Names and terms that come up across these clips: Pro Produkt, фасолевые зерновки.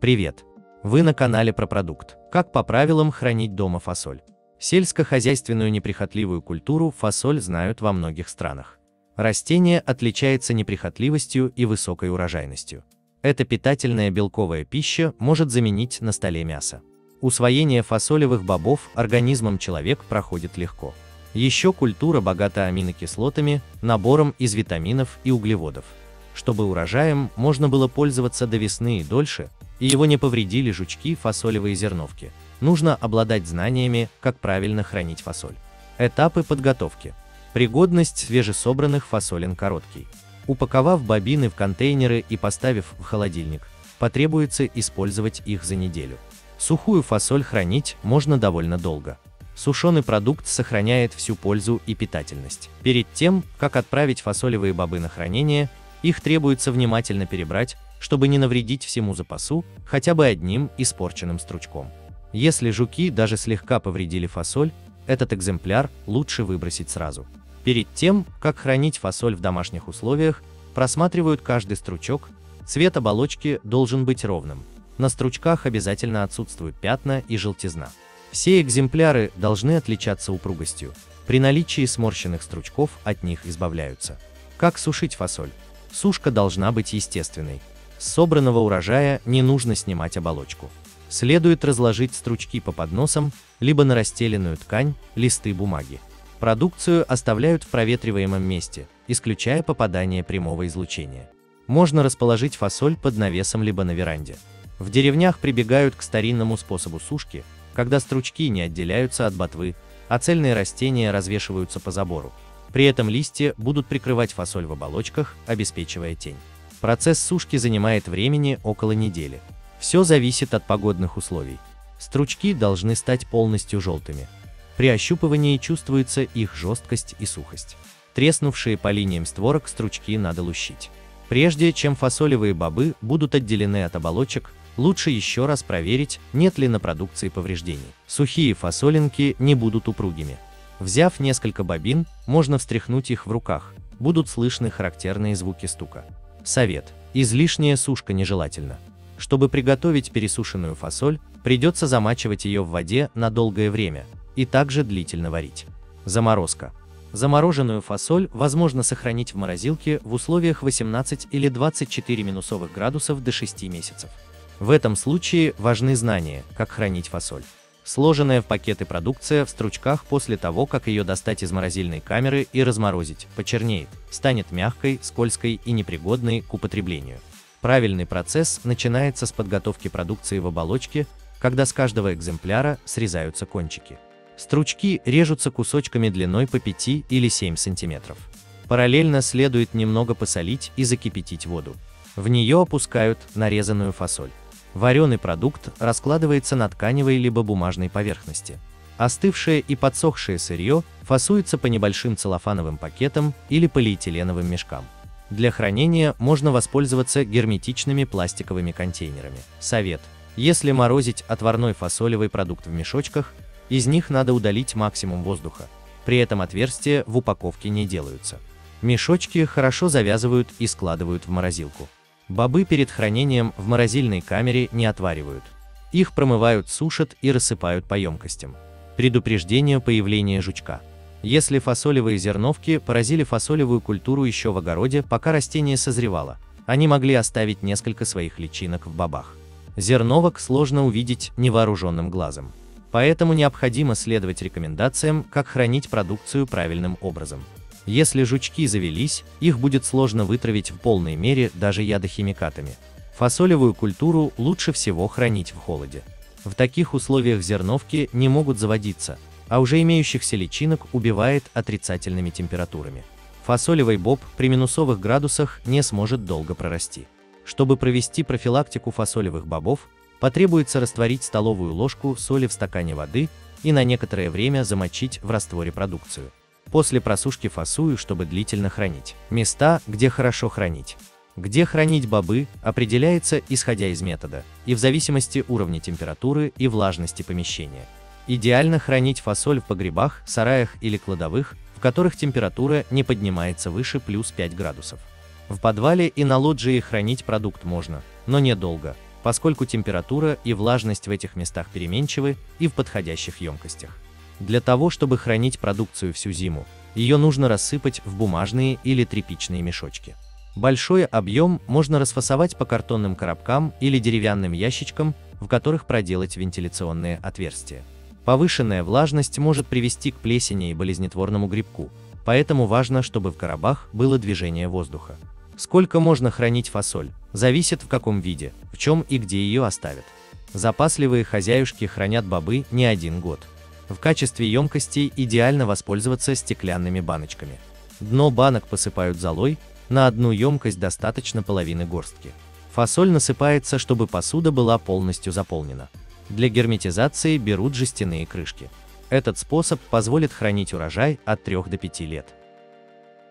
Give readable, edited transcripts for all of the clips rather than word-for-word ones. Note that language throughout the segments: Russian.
Привет! Вы на канале Про Продукт. Как по правилам хранить дома фасоль? Сельскохозяйственную неприхотливую культуру фасоль знают во многих странах. Растение отличается неприхотливостью и высокой урожайностью. Эта питательная белковая пища может заменить на столе мясо. Усвоение фасолевых бобов организмом человека проходит легко. Еще культура богата аминокислотами, набором из витаминов и углеводов. Чтобы урожаем можно было пользоваться до весны и дольше, и его не повредили жучки фасолевые зерновки, нужно обладать знаниями, как правильно хранить фасоль. Этапы подготовки. Пригодность свежесобранных фасолин короткий. Упаковав бобины в контейнеры и поставив в холодильник, потребуется использовать их за неделю. Сухую фасоль хранить можно довольно долго. Сушеный продукт сохраняет всю пользу и питательность. Перед тем, как отправить фасолевые бобы на хранение, их требуется внимательно перебрать, чтобы не навредить всему запасу хотя бы одним испорченным стручком. Если жуки даже слегка повредили фасоль, этот экземпляр лучше выбросить сразу. Перед тем, как хранить фасоль в домашних условиях, просматривают каждый стручок, цвет оболочки должен быть ровным. На стручках обязательно отсутствуют пятна и желтизна. Все экземпляры должны отличаться упругостью. При наличии сморщенных стручков от них избавляются. Как сушить фасоль? Сушка должна быть естественной. С собранного урожая не нужно снимать оболочку. Следует разложить стручки по подносам, либо на расстеленную ткань, листы бумаги. Продукцию оставляют в проветриваемом месте, исключая попадание прямого излучения. Можно расположить фасоль под навесом либо на веранде. В деревнях прибегают к старинному способу сушки, когда стручки не отделяются от ботвы, а цельные растения развешиваются по забору. При этом листья будут прикрывать фасоль в оболочках, обеспечивая тень. Процесс сушки занимает времени около недели. Все зависит от погодных условий. Стручки должны стать полностью желтыми. При ощупывании чувствуется их жесткость и сухость. Треснувшие по линиям створок стручки надо лущить. Прежде чем фасолевые бобы будут отделены от оболочек, лучше еще раз проверить, нет ли на продукции повреждений. Сухие фасолинки не будут упругими. Взяв несколько бобин, можно встряхнуть их в руках, будут слышны характерные звуки стука. Совет. Излишняя сушка нежелательна. Чтобы приготовить пересушенную фасоль, придется замачивать ее в воде на долгое время и также длительно варить. Заморозка. Замороженную фасоль возможно сохранить в морозилке в условиях 18 или 24 минусовых градусов до 6 месяцев. В этом случае важны знания, как хранить фасоль. Сложенная в пакеты продукция в стручках после того, как ее достать из морозильной камеры и разморозить, почернеет, станет мягкой, скользкой и непригодной к употреблению. Правильный процесс начинается с подготовки продукции в оболочке, когда с каждого экземпляра срезаются кончики. Стручки режутся кусочками длиной по 5 или 7 сантиметров. Параллельно следует немного посолить и закипятить воду. В нее опускают нарезанную фасоль. Вареный продукт раскладывается на тканевой либо бумажной поверхности. Остывшее и подсохшее сырье фасуется по небольшим целлофановым пакетам или полиэтиленовым мешкам. Для хранения можно воспользоваться герметичными пластиковыми контейнерами. Совет. Если морозить отварной фасолевый продукт в мешочках, из них надо удалить максимум воздуха. При этом отверстия в упаковке не делаются. Мешочки хорошо завязывают и складывают в морозилку. Бобы перед хранением в морозильной камере не отваривают. Их промывают, сушат и рассыпают по емкостям. Предупреждение появления жучка. Если фасолевые зерновки поразили фасолевую культуру еще в огороде, пока растение созревало, они могли оставить несколько своих личинок в бобах. Зерновок сложно увидеть невооруженным глазом. Поэтому необходимо следовать рекомендациям, как хранить продукцию правильным образом. Если жучки завелись, их будет сложно вытравить в полной мере даже ядохимикатами. Фасолевую культуру лучше всего хранить в холоде. В таких условиях зерновки не могут заводиться, а уже имеющихся личинок убивает отрицательными температурами. Фасолевый боб при минусовых градусах не сможет долго прорасти. Чтобы провести профилактику фасолевых бобов, потребуется растворить столовую ложку соли в стакане воды и на некоторое время замочить в растворе продукцию. После просушки фасую, чтобы длительно хранить. Места, где хорошо хранить. Где хранить бобы, определяется исходя из метода и в зависимости уровня температуры и влажности помещения. Идеально хранить фасоль в погребах, сараях или кладовых, в которых температура не поднимается выше плюс 5 градусов. В подвале и на лоджии хранить продукт можно, но недолго, поскольку температура и влажность в этих местах переменчивы и в подходящих емкостях. Для того, чтобы хранить продукцию всю зиму, ее нужно рассыпать в бумажные или тряпичные мешочки. Большой объем можно расфасовать по картонным коробкам или деревянным ящичкам, в которых проделать вентиляционные отверстия. Повышенная влажность может привести к плесени и болезнетворному грибку, поэтому важно, чтобы в коробах было движение воздуха. Сколько можно хранить фасоль, зависит в каком виде, в чем и где ее оставят. Запасливые хозяюшки хранят бобы не один год. В качестве емкостей идеально воспользоваться стеклянными баночками. Дно банок посыпают золой, на одну емкость достаточно половины горстки. Фасоль насыпается, чтобы посуда была полностью заполнена. Для герметизации берут жестяные крышки. Этот способ позволит хранить урожай от 3 до 5 лет.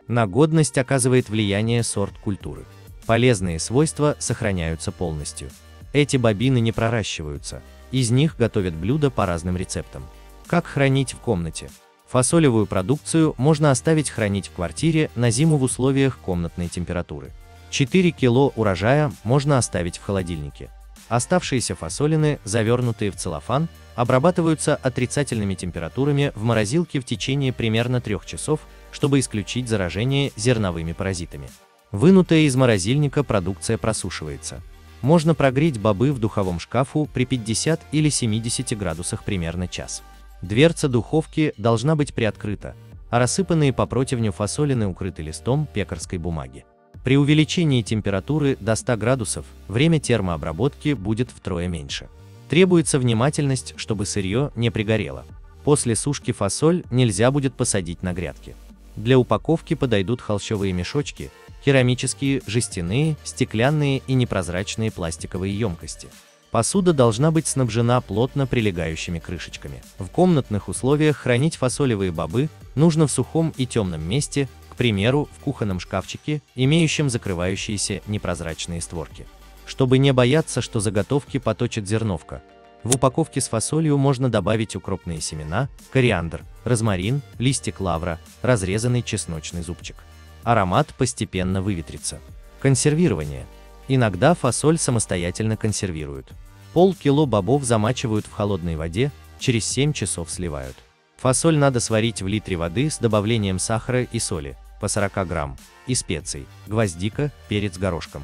На годность оказывает влияние сорт культуры. Полезные свойства сохраняются полностью. Эти бобины не проращиваются, из них готовят блюда по разным рецептам. Как хранить в комнате? Фасолевую продукцию можно оставить хранить в квартире на зиму в условиях комнатной температуры. 4 кг урожая можно оставить в холодильнике. Оставшиеся фасолины, завернутые в целлофан, обрабатываются отрицательными температурами в морозилке в течение примерно 3 часов, чтобы исключить заражение зерновыми паразитами. Вынутая из морозильника продукция просушивается. Можно прогреть бобы в духовом шкафу при 50 или 70 градусах примерно час. Дверца духовки должна быть приоткрыта, а рассыпанные по противню фасолины укрыты листом пекарской бумаги. При увеличении температуры до 100 градусов время термообработки будет втрое меньше. Требуется внимательность, чтобы сырье не пригорело. После сушки фасоль нельзя будет посадить на грядки. Для упаковки подойдут холщовые мешочки, керамические, жестяные, стеклянные и непрозрачные пластиковые емкости. Посуда должна быть снабжена плотно прилегающими крышечками. В комнатных условиях хранить фасолевые бобы нужно в сухом и темном месте, к примеру, в кухонном шкафчике, имеющем закрывающиеся непрозрачные створки. Чтобы не бояться, что заготовки поточит зерновка, в упаковке с фасолью можно добавить укропные семена, кориандр, розмарин, листик лавра, разрезанный чесночный зубчик. Аромат постепенно выветрится. Консервирование. Иногда фасоль самостоятельно консервируют. Полкило бобов замачивают в холодной воде, через 7 часов сливают. Фасоль надо сварить в литре воды с добавлением сахара и соли, по 40 грамм, и специй, гвоздика, перец горошком.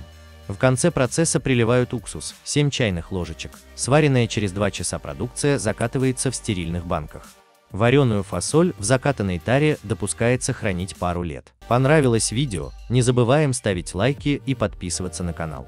В конце процесса приливают уксус, 7 чайных ложечек. Сваренная через 2 часа продукция закатывается в стерильных банках. Вареную фасоль в закатанной таре допускается хранить пару лет. Понравилось видео? Не забываем ставить лайки и подписываться на канал.